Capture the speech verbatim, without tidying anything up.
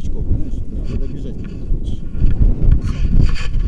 толчков, понимаешь? Надо бежать, когда хочешь.